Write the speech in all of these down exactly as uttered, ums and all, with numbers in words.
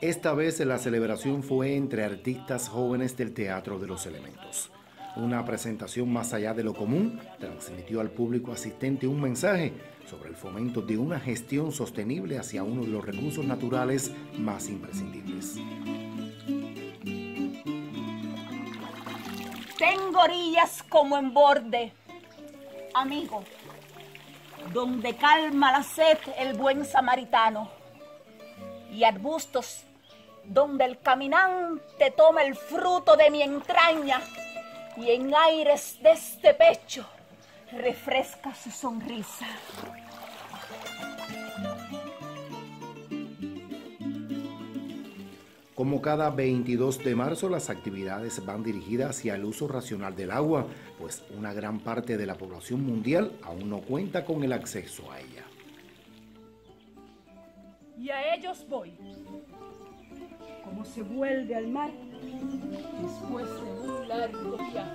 Esta vez la celebración fue entre artistas jóvenes del Teatro de los Elementos. Una presentación más allá de lo común transmitió al público asistente un mensaje sobre el fomento de una gestión sostenible hacia uno de los recursos naturales más imprescindibles. Tengo orillas como en borde, amigo, donde calma la sed el buen samaritano, y arbustos donde el caminante toma el fruto de mi entraña y en aires de este pecho refresca su sonrisa. Como cada veintidós de marzo, las actividades van dirigidas hacia el uso racional del agua, pues una gran parte de la población mundial aún no cuenta con el acceso a ella. Y a ellos voy, como se vuelve al mar después de un largo viaje.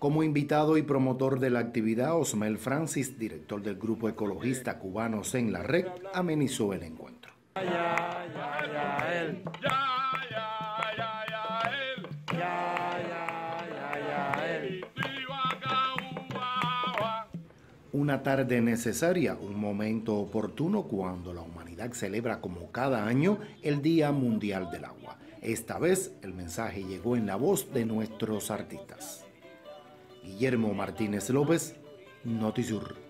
Como invitado y promotor de la actividad, Osmel Francis, director del grupo ecologista Cubanos en la Red, amenizó el encuentro. Ya, ya, ya, él. Ya, ya, ya, ya, él. Ya, ya, ya, ya, él. Una tarde necesaria, un momento oportuno cuando la humanidad celebra como cada año el Día Mundial del Agua. Esta vez el mensaje llegó en la voz de nuestros artistas. Guillermo Martínez López, Notizur.